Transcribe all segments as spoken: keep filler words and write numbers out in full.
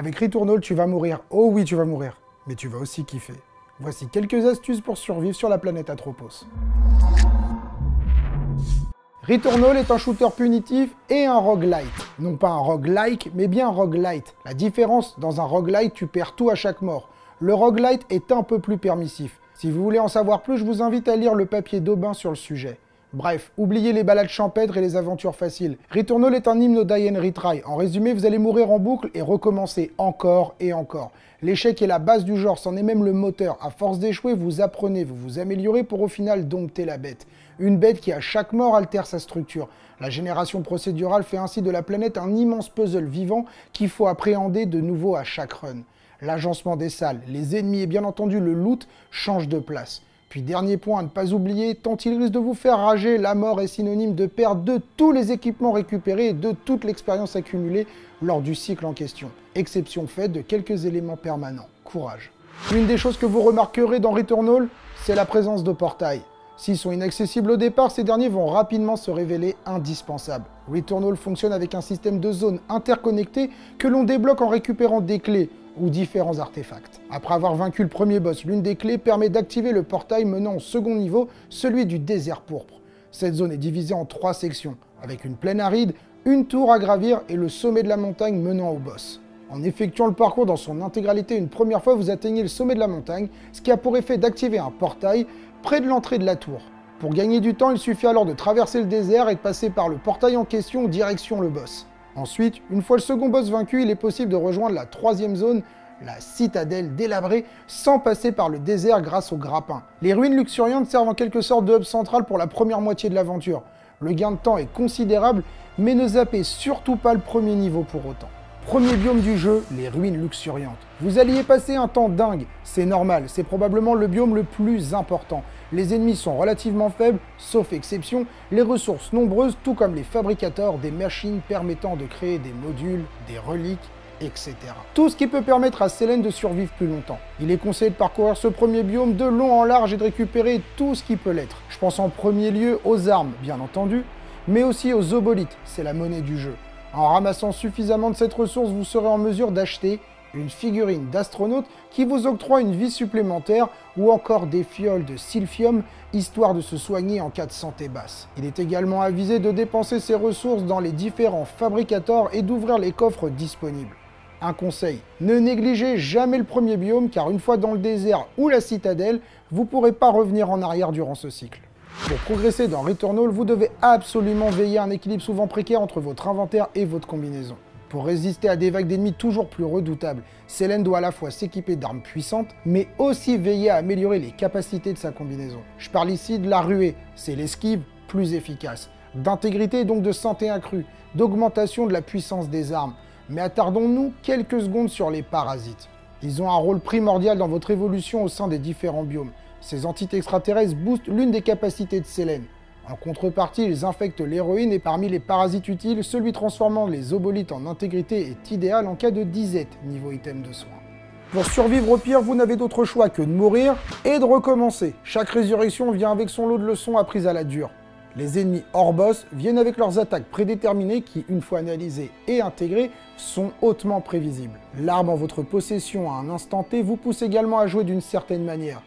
Avec Returnal, tu vas mourir. Oh oui, tu vas mourir. Mais tu vas aussi kiffer. Voici quelques astuces pour survivre sur la planète Atropos. Returnal est un shooter punitif et un roguelite. Non pas un roguelike, mais bien un roguelite. La différence, dans un roguelite, tu perds tout à chaque mort. Le roguelite est un peu plus permissif. Si vous voulez en savoir plus, je vous invite à lire le papier d'Aubin sur le sujet. Bref, oubliez les balades champêtres et les aventures faciles. Returnal est un hymne au die and retry. En résumé, vous allez mourir en boucle et recommencer encore et encore. L'échec est la base du genre, c'en est même le moteur. À force d'échouer, vous apprenez, vous vous améliorez pour au final dompter la bête. Une bête qui à chaque mort altère sa structure. La génération procédurale fait ainsi de la planète un immense puzzle vivant qu'il faut appréhender de nouveau à chaque run. L'agencement des salles, les ennemis et bien entendu le loot changent de place. Puis dernier point à ne pas oublier, tant il risque de vous faire rager, la mort est synonyme de perte de tous les équipements récupérés et de toute l'expérience accumulée lors du cycle en question. Exception faite de quelques éléments permanents. Courage. L'une des choses que vous remarquerez dans Returnal, c'est la présence de portails. S'ils sont inaccessibles au départ, ces derniers vont rapidement se révéler indispensables. Returnal fonctionne avec un système de zones interconnectées que l'on débloque en récupérant des clés ou différents artefacts. Après avoir vaincu le premier boss, l'une des clés permet d'activer le portail menant au second niveau, celui du désert pourpre. Cette zone est divisée en trois sections, avec une plaine aride, une tour à gravir et le sommet de la montagne menant au boss. En effectuant le parcours dans son intégralité une première fois, vous atteignez le sommet de la montagne, ce qui a pour effet d'activer un portail près de l'entrée de la tour. Pour gagner du temps, il suffit alors de traverser le désert et de passer par le portail en question, direction le boss. Ensuite, une fois le second boss vaincu, il est possible de rejoindre la troisième zone, la citadelle délabrée, sans passer par le désert grâce au grappin. Les ruines luxuriantes servent en quelque sorte de hub central pour la première moitié de l'aventure. Le gain de temps est considérable, mais ne zappez surtout pas le premier niveau pour autant. Premier biome du jeu, les ruines luxuriantes. Vous allez y passer un temps dingue, c'est normal, c'est probablement le biome le plus important. Les ennemis sont relativement faibles, sauf exception, les ressources nombreuses, tout comme les fabricateurs des machines permettant de créer des modules, des reliques, et cetera. Tout ce qui peut permettre à Selene de survivre plus longtemps. Il est conseillé de parcourir ce premier biome de long en large et de récupérer tout ce qui peut l'être. Je pense en premier lieu aux armes, bien entendu, mais aussi aux obolites, c'est la monnaie du jeu. En ramassant suffisamment de cette ressource, vous serez en mesure d'acheter une figurine d'astronaute qui vous octroie une vie supplémentaire ou encore des fioles de silphium, histoire de se soigner en cas de santé basse. Il est également avisé de dépenser ses ressources dans les différents fabricateurs et d'ouvrir les coffres disponibles. Un conseil, ne négligez jamais le premier biome car une fois dans le désert ou la citadelle, vous ne pourrez pas revenir en arrière durant ce cycle. Pour progresser dans Returnal, vous devez absolument veiller à un équilibre souvent précaire entre votre inventaire et votre combinaison. Pour résister à des vagues d'ennemis toujours plus redoutables, Selene doit à la fois s'équiper d'armes puissantes, mais aussi veiller à améliorer les capacités de sa combinaison. Je parle ici de la ruée, c'est l'esquive plus efficace, d'intégrité et donc de santé accrue, d'augmentation de la puissance des armes. Mais attardons-nous quelques secondes sur les parasites. Ils ont un rôle primordial dans votre évolution au sein des différents biomes. Ces entités extraterrestres boostent l'une des capacités de Selene. En contrepartie, ils infectent l'héroïne et parmi les parasites utiles, celui transformant les obolites en intégrité est idéal en cas de disette niveau item de soin. Pour survivre au pire, vous n'avez d'autre choix que de mourir et de recommencer. Chaque résurrection vient avec son lot de leçons apprises à la dure. Les ennemis hors boss viennent avec leurs attaques prédéterminées qui, une fois analysées et intégrées, sont hautement prévisibles. L'arme en votre possession à un instant T vous pousse également à jouer d'une certaine manière.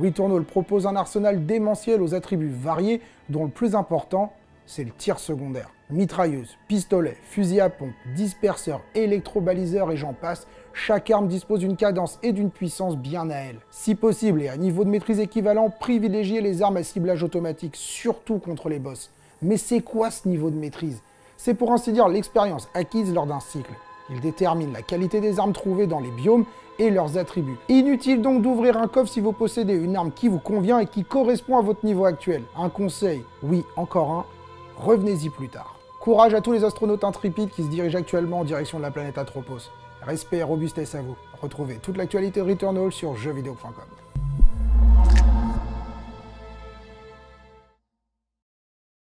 Returnal propose un arsenal démentiel aux attributs variés, dont le plus important, c'est le tir secondaire. Mitrailleuse, pistolet, fusil à pompe, disperseur, électrobaliseur et j'en passe, chaque arme dispose d'une cadence et d'une puissance bien à elle. Si possible et à niveau de maîtrise équivalent, privilégiez les armes à ciblage automatique, surtout contre les boss. Mais c'est quoi ce niveau de maîtrise? C'est pour ainsi dire l'expérience acquise lors d'un cycle. Il détermine la qualité des armes trouvées dans les biomes et leurs attributs. Inutile donc d'ouvrir un coffre si vous possédez une arme qui vous convient et qui correspond à votre niveau actuel. Un conseil, oui, encore un, revenez-y plus tard. Courage à tous les astronautes intrépides qui se dirigent actuellement en direction de la planète Atropos. Respect et robustesse à vous. Retrouvez toute l'actualité Returnal sur jeux vidéo point com.